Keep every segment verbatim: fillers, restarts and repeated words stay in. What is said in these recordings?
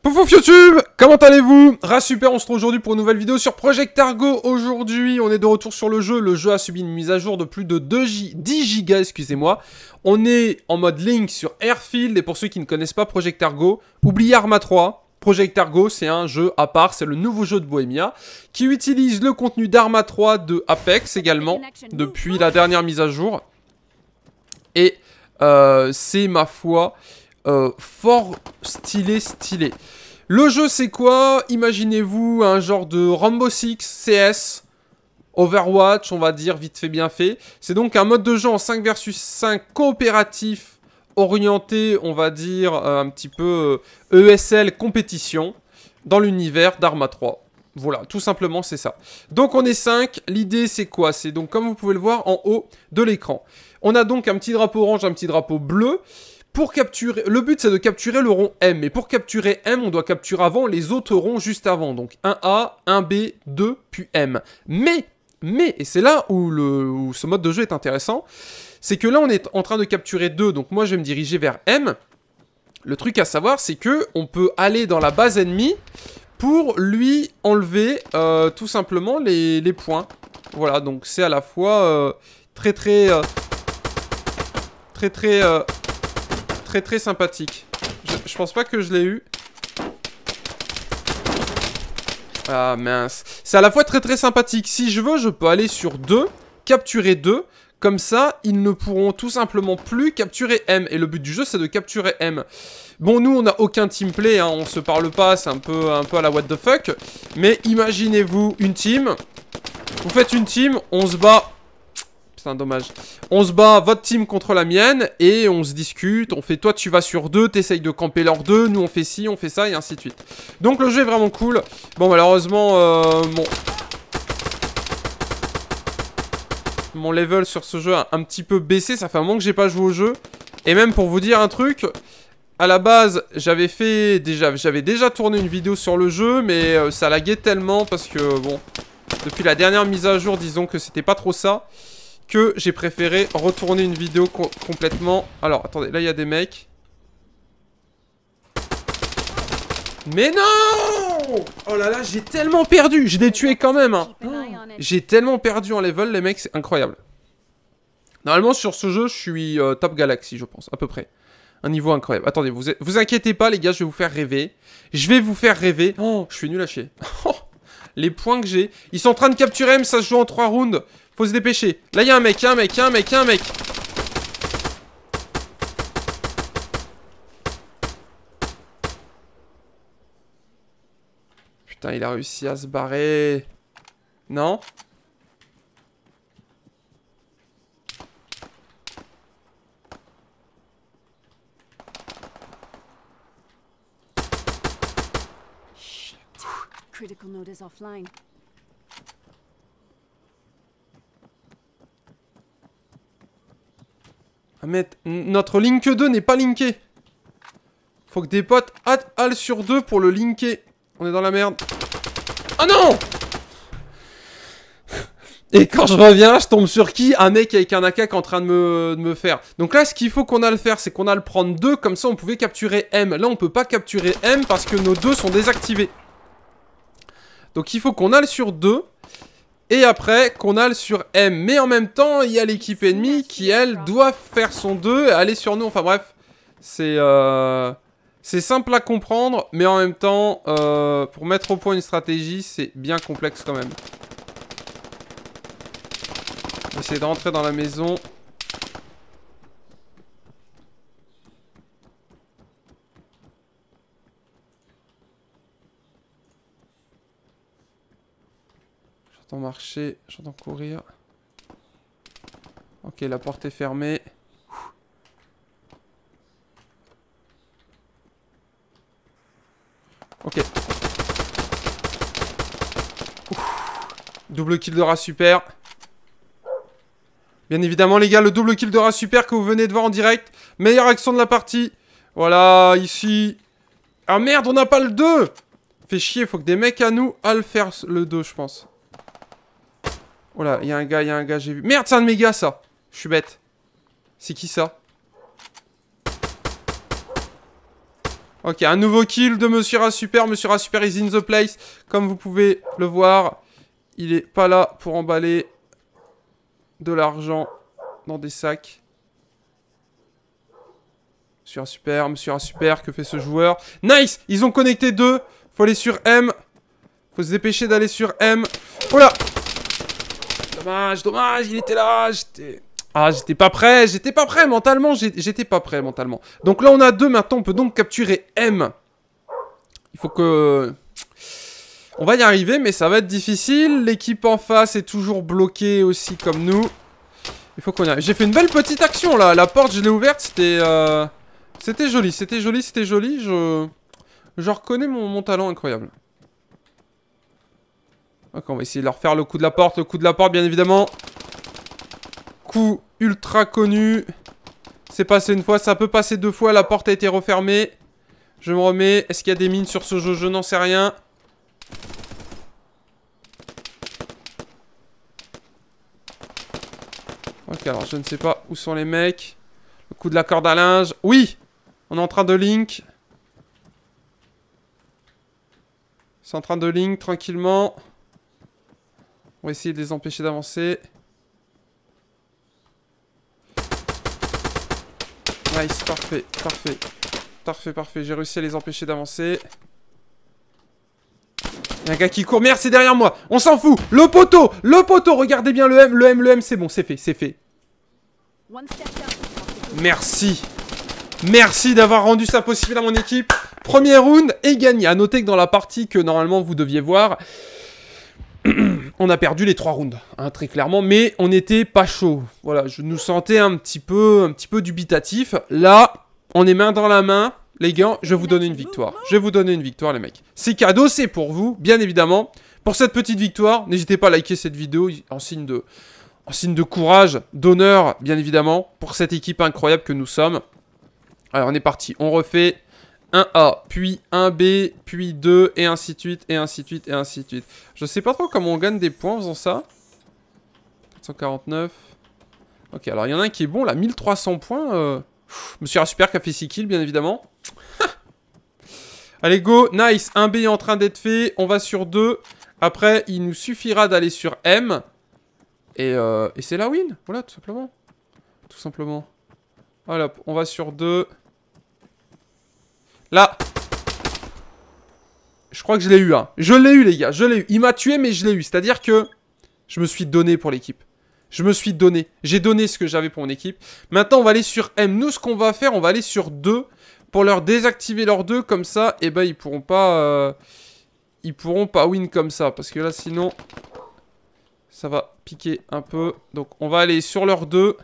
Poufouf YouTube, comment allez-vous? RatSuper, on se retrouve aujourd'hui pour une nouvelle vidéo sur Project Argo. Aujourd'hui, on est de retour sur le jeu. Le jeu a subi une mise à jour de plus de deux G... dix gigas, excusez-moi. On est en mode Link sur Airfield. Et pour ceux qui ne connaissent pas Project Argo, oubliez Arma trois. Project Argo, c'est un jeu à part, c'est le nouveau jeu de Bohemia, qui utilise le contenu d'Arma trois, de Apex également, depuis la dernière mise à jour. Et euh, c'est, ma foi... Euh, fort stylé stylé. Le jeu, c'est quoi? Imaginez-vous un genre de Rainbow six, C S, Overwatch, on va dire vite fait bien fait. C'est donc un mode de jeu en cinq versus cinq coopératif, orienté, on va dire euh, un petit peu euh, E S L compétition dans l'univers d'Arma trois. Voilà, tout simplement c'est ça. Donc on est cinq, l'idée c'est quoi? C'est donc comme vous pouvez le voir en haut de l'écran. On a donc un petit drapeau orange, un petit drapeau bleu. Pour capturer, le but c'est de capturer le rond M, et pour capturer M, on doit capturer avant les autres ronds juste avant, donc un A, un B, deux, puis M. Mais, mais, et c'est là où, le, où ce mode de jeu est intéressant, c'est que là on est en train de capturer deux, donc moi je vais me diriger vers M. Le truc à savoir, c'est que on peut aller dans la base ennemie pour lui enlever euh, tout simplement les, les points. Voilà, donc c'est à la fois euh, très très... Euh, très très... Euh, Très très sympathique. Je, je pense pas que je l'ai eu. Ah mince. C'est à la fois très très sympathique. Si je veux, je peux aller sur deux, capturer deux. Comme ça, ils ne pourront tout simplement plus capturer M. Et le but du jeu, c'est de capturer M. Bon, nous, on n'a aucun teamplay, hein, on se parle pas, c'est un peu, un peu à la what the fuck. Mais imaginez-vous une team. Vous faites une team, on se bat... Putain, dommage. On se bat, votre team contre la mienne, et on se discute, on fait toi tu vas sur deux, t'essayes de camper leur deux, nous on fait ci, on fait ça, et ainsi de suite. Donc le jeu est vraiment cool. Bon, malheureusement, euh, mon... mon level sur ce jeu a un petit peu baissé, ça fait un moment que j'ai pas joué au jeu. Et même pour vous dire un truc, à la base, j'avais fait déjà, j'avais déjà tourné une vidéo sur le jeu, mais euh, ça laguait tellement, parce que, bon, depuis la dernière mise à jour, disons que c'était pas trop ça, que j'ai préféré retourner une vidéo co complètement... Alors, attendez, là, il y a des mecs. Mais non! Oh là là, j'ai tellement perdu! Je l'ai tué quand même, hein. Oh, j'ai tellement perdu en level, les mecs, c'est incroyable. Normalement, sur ce jeu, je suis euh, top galaxy, je pense, à peu près. Un niveau incroyable. Attendez, vous, vous inquiétez pas, les gars, je vais vous faire rêver. Je vais vous faire rêver. Oh, je suis nul à chier. Les points que j'ai. Ils sont en train de capturer M, ça se joue en trois rounds. Faut se dépêcher. Là, il y a un mec, un mec, un mec, un mec. Putain, il a réussi à se barrer. Non? Shit. Critical notice offline. Mais notre Link deux n'est pas linké. Faut que des potes hal sur deux pour le linker. On est dans la merde. Ah non! Et quand je reviens, je tombe sur qui? Un mec avec un A K en train de me, de me faire. Donc là, ce qu'il faut qu'on a le faire, c'est qu'on a le prendre deux. Comme ça, on pouvait capturer M. Là, on peut pas capturer M parce que nos deux sont désactivés. Donc il faut qu'on a le sur deux. Et après, qu'on a le sur M. Mais en même temps, il y a l'équipe ennemie qui, elle, doit faire son deux et aller sur nous. Enfin bref, c'est euh... c'est simple à comprendre. Mais en même temps, euh... pour mettre au point une stratégie, c'est bien complexe quand même. J'essaie de rentrer dans la maison. J'entends marcher, j'entends courir. Ok, la porte est fermée. Ok. Ouf. Double kill de RatSuper. Bien évidemment les gars, le double kill de RatSuper que vous venez de voir en direct. Meilleure action de la partie. Voilà, ici. Ah merde, on n'a pas le deux. Fait chier, faut que des mecs à nous aillent faire le deux, je pense. Oh là, il y a un gars, il y a un gars, j'ai vu. Merde, c'est un de mes gars, ça. Je suis bête. C'est qui, ça? Ok, un nouveau kill de Monsieur RatSuper. Monsieur RatSuper is in the place. Comme vous pouvez le voir, il est pas là pour emballer de l'argent dans des sacs. Monsieur RatSuper, Monsieur RatSuper, que fait ce joueur? Nice! Ils ont connecté deux. Faut aller sur M. Faut se dépêcher d'aller sur M. Oh là! Dommage, dommage, il était là. J'étais... Ah, j'étais pas prêt, j'étais pas prêt mentalement, j'étais pas prêt mentalement. Donc là, on a deux maintenant, on peut donc capturer M. Il faut que... On va y arriver, mais ça va être difficile. L'équipe en face est toujours bloquée aussi comme nous. Il faut qu'on y arrive. J'ai fait une belle petite action là, la porte, je l'ai ouverte, c'était... Euh... C'était joli, c'était joli, c'était joli, je... Je reconnais mon, mon talent incroyable. Ok, on va essayer de leur faire le coup de la porte, le coup de la porte bien évidemment. Coup ultra connu. C'est passé une fois, ça peut passer deux fois, la porte a été refermée. Je me remets, est-ce qu'il y a des mines sur ce jeu? Je n'en sais rien. Ok, alors je ne sais pas où sont les mecs. Le coup de la corde à linge, oui. On est en train de link. C'est en train de link tranquillement. On va essayer de les empêcher d'avancer. Nice, parfait, parfait, parfait, parfait, j'ai réussi à les empêcher d'avancer. Y'a un gars qui court, merde, c'est derrière moi, on s'en fout, le poteau, le poteau, regardez bien le M, le M, le M, c'est bon, c'est fait, c'est fait. Merci, merci d'avoir rendu ça possible à mon équipe. Premier round et gagné. À noter que dans la partie que normalement vous deviez voir, on a perdu les trois rounds, hein, très clairement, mais on n'était pas chaud. Voilà, je nous sentais un petit peu, un petit peu dubitatif. Là, on est main dans la main, les gars. Je vais vous donner une victoire. Je vais vous donner une victoire, les mecs. C'est cadeau, c'est pour vous, bien évidemment. Pour cette petite victoire, n'hésitez pas à liker cette vidéo en signe de, en signe de courage, d'honneur, bien évidemment, pour cette équipe incroyable que nous sommes. Alors, on est parti. On refait. un A, puis un B, puis deux, et ainsi de suite, et ainsi de suite, et ainsi de suite. Je sais pas trop comment on gagne des points en faisant ça. quatre cent quarante-neuf. Ok, alors il y en a un qui est bon, là, mille trois cents points. Euh... Pff, Monsieur RatSuper qui a fait six kills, bien évidemment. Allez, go, nice. un B est en train d'être fait, on va sur deux. Après, il nous suffira d'aller sur M. Et, euh... et c'est la win, voilà, tout simplement. Tout simplement. Voilà, on va sur deux. Là, je crois que je l'ai eu, hein. Je l'ai eu, les gars, je l'ai eu. Il m'a tué, mais je l'ai eu. C'est-à-dire que je me suis donné pour l'équipe. Je me suis donné. J'ai donné ce que j'avais pour mon équipe. Maintenant, on va aller sur M. Nous, ce qu'on va faire, on va aller sur deux pour leur désactiver leurs deux. Comme ça, eh ben, ils pourront pas... Euh... Ils pourront pas win comme ça. Parce que là, sinon, ça va piquer un peu. Donc, on va aller sur leurs deux.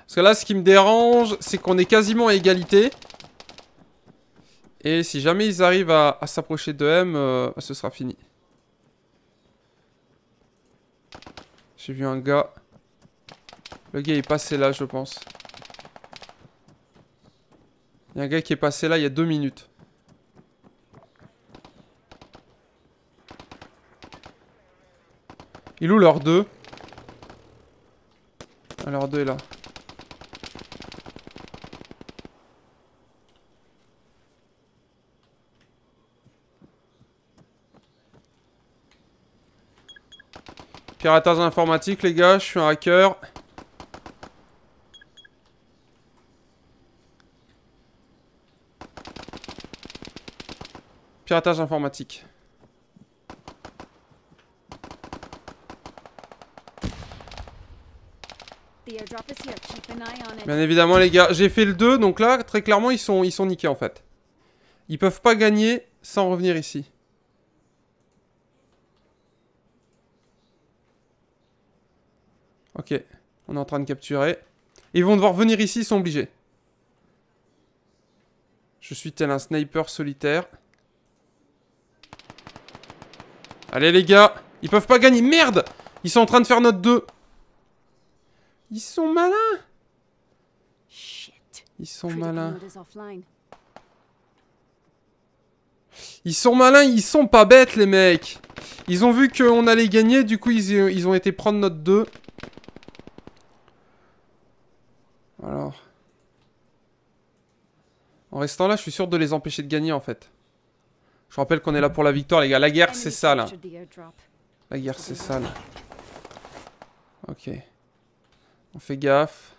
Parce que là, ce qui me dérange, c'est qu'on est quasiment à égalité. Et si jamais ils arrivent à, à s'approcher de M, euh, ce sera fini. J'ai vu un gars. Le gars est passé là, je pense. Il y a un gars qui est passé là il y a deux minutes. Il où leur deux? Ah, leur deux est là. Piratage informatique, les gars, je suis un hacker. Piratage informatique. Bien évidemment, les gars, j'ai fait le deux, donc là, très clairement, ils sont, ils sont niqués en fait. Ils peuvent pas gagner sans revenir ici. Ok, on est en train de capturer. Ils vont devoir venir ici, ils sont obligés. Je suis tel un sniper solitaire. Allez les gars, ils peuvent pas gagner, merde. Ils sont en train de faire notre deux. Ils sont malins. Ils sont malins. Ils sont malins, ils sont pas bêtes les mecs. Ils ont vu qu'on allait gagner, du coup ils, ils ont été prendre notre deux. En restant là, je suis sûr de les empêcher de gagner en fait. Je rappelle qu'on est là pour la victoire, les gars. La guerre, c'est ça là. La guerre, c'est ça là. Ok. On fait gaffe.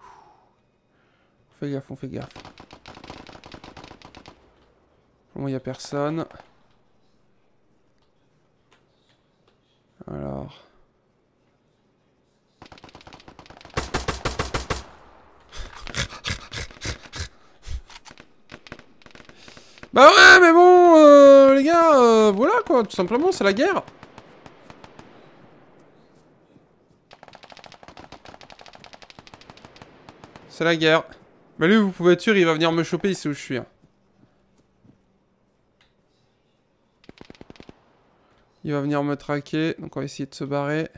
On fait gaffe, on fait gaffe. Pour moi, il n'y a personne. Alors. Bah ouais, mais bon, euh, les gars, euh, voilà quoi, tout simplement, c'est la guerre. C'est la guerre. Bah lui, vous pouvez être sûr, il va venir me choper ici où je suis. Hein. Il va venir me traquer, donc on va essayer de se barrer.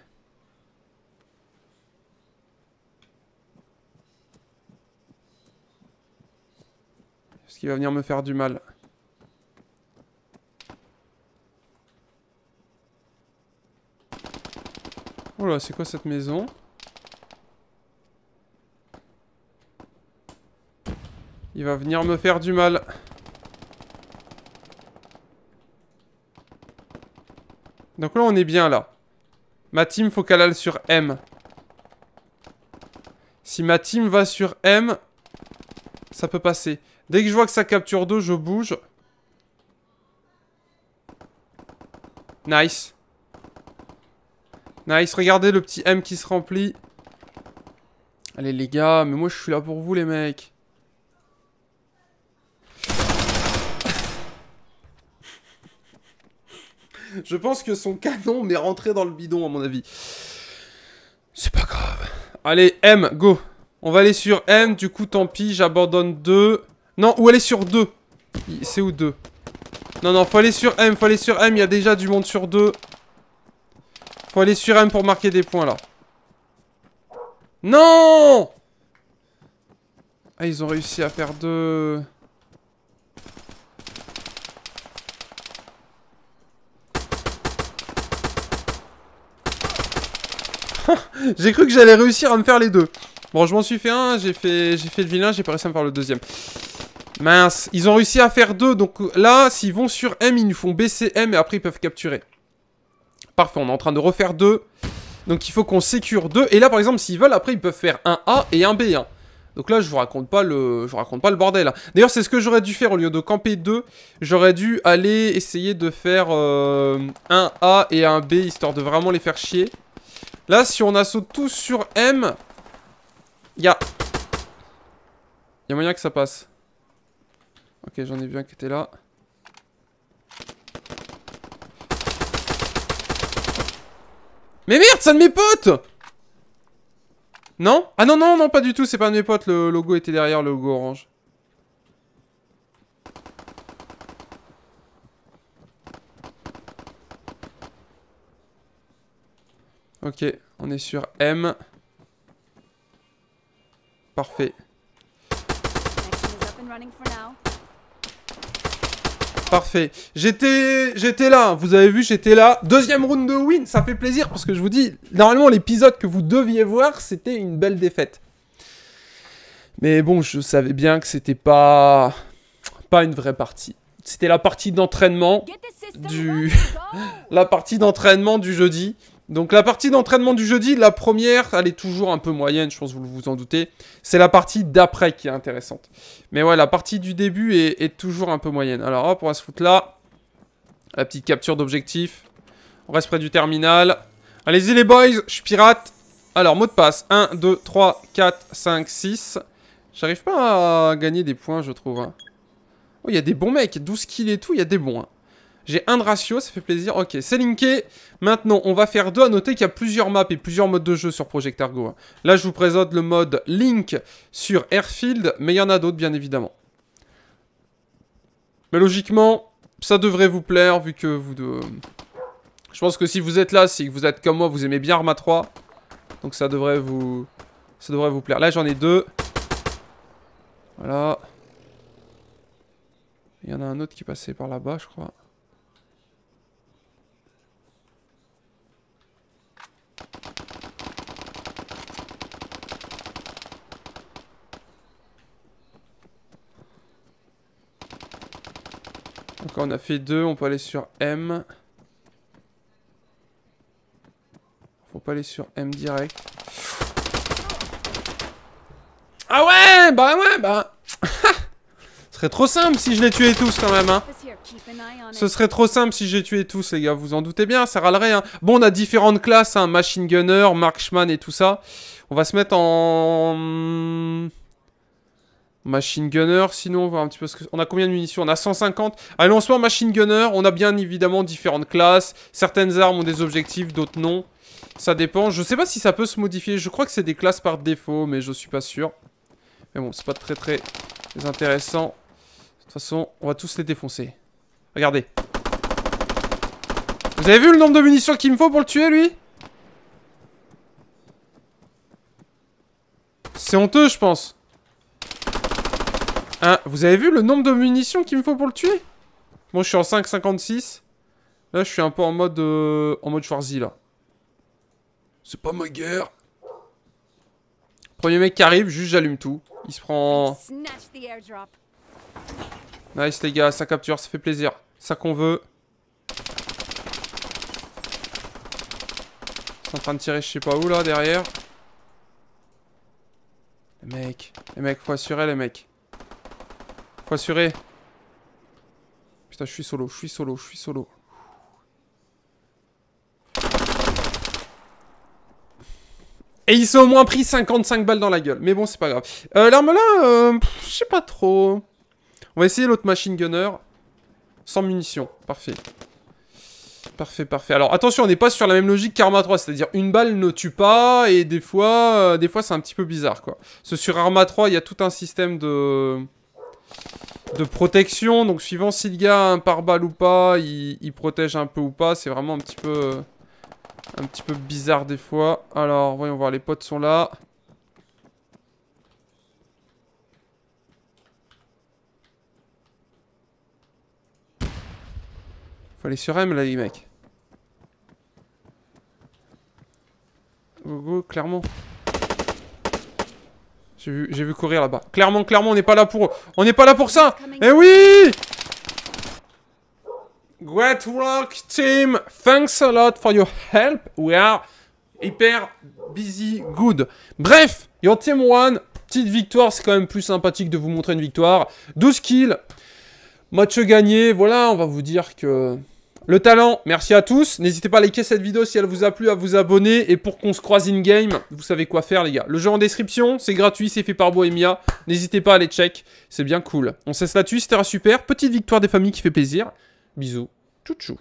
Parce qu'il va venir me faire du mal. Oh là, c'est quoi cette maison? Il va venir me faire du mal. Donc là, on est bien là. Ma team, faut qu'elle aille sur M. Si ma team va sur M, ça peut passer. Dès que je vois que ça capture deux, je bouge. Nice. Nice, regardez le petit M qui se remplit. Allez les gars, mais moi je suis là pour vous les mecs. Je pense que son canon m'est rentré dans le bidon à mon avis. C'est pas grave. Allez M, go. On va aller sur M, du coup tant pis, j'abandonne deux. Non, ou aller sur deux. C'est où deux? Non, non, faut aller sur M, faut aller sur M, il y a déjà du monde sur deux. Faut aller sur M pour marquer des points là. Non! Ah, ils ont réussi à faire deux. J'ai cru que j'allais réussir à me faire les deux. Bon, je m'en suis fait un, j'ai fait, j'ai fait le vilain, j'ai pas réussi à me faire le deuxième. Mince, ils ont réussi à faire deux, donc là, s'ils vont sur M, ils nous font baisser M et après ils peuvent capturer. Parfait, on est en train de refaire deux. Donc il faut qu'on sécure deux. Et là, par exemple, s'ils veulent, après, ils peuvent faire un A et un B un. Donc là, je vous raconte pas le, je vous raconte pas le bordel. D'ailleurs, c'est ce que j'aurais dû faire. Au lieu de camper deux, j'aurais dû aller essayer de faire euh, un A et un B, histoire de vraiment les faire chier. Là, si on assaut tous sur M, il y a... il y a moyen que ça passe. Ok, j'en ai vu un qui était là. Mais merde, c'est un de mes potes! Non? Ah non, non, non, pas du tout, c'est pas un de mes potes, le logo était derrière, le logo orange. Ok, on est sur M. Parfait. Parfait. J'étais j'étais là, vous avez vu, j'étais là. Deuxième round de win, ça fait plaisir parce que je vous dis, normalement l'épisode que vous deviez voir, c'était une belle défaite. Mais bon, je savais bien que c'était pas pas une vraie partie. C'était la partie d'entraînement du la partie d'entraînement du jeudi. Donc la partie d'entraînement du jeudi, la première, elle est toujours un peu moyenne, je pense que vous vous en doutez. C'est la partie d'après qui est intéressante. Mais ouais, la partie du début est, est toujours un peu moyenne. Alors hop, on va se foutre là. La petite capture d'objectif. On reste près du terminal. Allez-y les boys, je suis pirate. Alors, mot de passe, un, deux, trois, quatre, cinq, six. J'arrive pas à gagner des points, je trouve. Hein. Oh, il y a des bons mecs, douze kills et tout, il y a des bons. Hein. J'ai un de ratio, ça fait plaisir. Ok, c'est linké. Maintenant, on va faire deux. À noter qu'il y a plusieurs maps et plusieurs modes de jeu sur Project Argo. Là, je vous présente le mode Link sur Airfield, mais il y en a d'autres, bien évidemment. Mais logiquement, ça devrait vous plaire, vu que vous... De... je pense que si vous êtes là, si vous êtes comme moi, vous aimez bien Arma trois. Donc ça devrait vous... ça devrait vous plaire. Là, j'en ai deux. Voilà. Il y en a un autre qui passait par là-bas, je crois. Donc on a fait deux, on peut aller sur M. Faut pas aller sur M direct. Ah ouais, bah ouais, bah... Ce serait trop simple si je les tuais tous quand même, hein. Ce serait trop simple si j'ai tué tous, les gars, vous en doutez bien, ça râlerait, hein. Bon, on a différentes classes, hein, machine gunner, marksman et tout ça. On va se mettre en... machine gunner, sinon on voit un petit peu ce que... On a combien de munitions? On a cent cinquante. Allez, on se met en machine gunner, on a bien évidemment différentes classes. Certaines armes ont des objectifs, d'autres non. Ça dépend, je sais pas si ça peut se modifier. Je crois que c'est des classes par défaut, mais je suis pas sûr. Mais bon, c'est pas très très intéressant. De toute façon, on va tous les défoncer. Regardez. Vous avez vu le nombre de munitions qu'il me faut pour le tuer, lui? C'est honteux, je pense. Hein, vous avez vu le nombre de munitions qu'il me faut pour le tuer? Moi, je suis en cinq cinquante-six. Là, je suis un peu en mode... Euh, en mode Schwarzy, là. C'est pas ma guerre. Premier mec qui arrive, juste j'allume tout. Il se prend... Nice, les gars, ça capture, ça fait plaisir. C'est ça qu'on veut. C'est en train de tirer je sais pas où, là, derrière. Les mecs, les mecs, faut assurer, les mecs. Faut assurer. Putain, je suis solo, je suis solo, je suis solo. Et ils sont au moins pris cinquante-cinq balles dans la gueule. Mais bon, c'est pas grave. Euh, l'arme là, euh, je sais pas trop. On va essayer l'autre machine gunner. Sans munitions. Parfait. Parfait, parfait. Alors, attention, on n'est pas sur la même logique qu'Arma trois. C'est-à-dire, une balle ne tue pas. Et des fois, euh, des fois c'est un petit peu bizarre, quoi. Parce que sur Arma trois, il y a tout un système de... de protection. Donc, suivant si le gars a un pare-balles ou pas, il... il protège un peu ou pas. C'est vraiment un petit peu... un petit peu bizarre des fois. Alors, voyons voir, les potes sont là. Faut aller sur M là, les mecs. Go, go, clairement. J'ai vu, j'ai vu courir là-bas. Clairement, clairement, on n'est pas là pour eux. On n'est pas là pour ça. Eh oui! Great work, team. Thanks a lot for your help. We are hyper busy good. Bref, your team won. Petite victoire, c'est quand même plus sympathique de vous montrer une victoire. douze kills. Match gagné. Voilà, on va vous dire que... le talent, merci à tous. N'hésitez pas à liker cette vidéo si elle vous a plu, à vous abonner. Et pour qu'on se croise in-game, vous savez quoi faire, les gars. Le jeu en description, c'est gratuit, c'est fait par Bohemia. N'hésitez pas à aller check. C'est bien cool. On cesse là-dessus, c'était super. Petite victoire des familles qui fait plaisir. Bisous. Tchou tchou.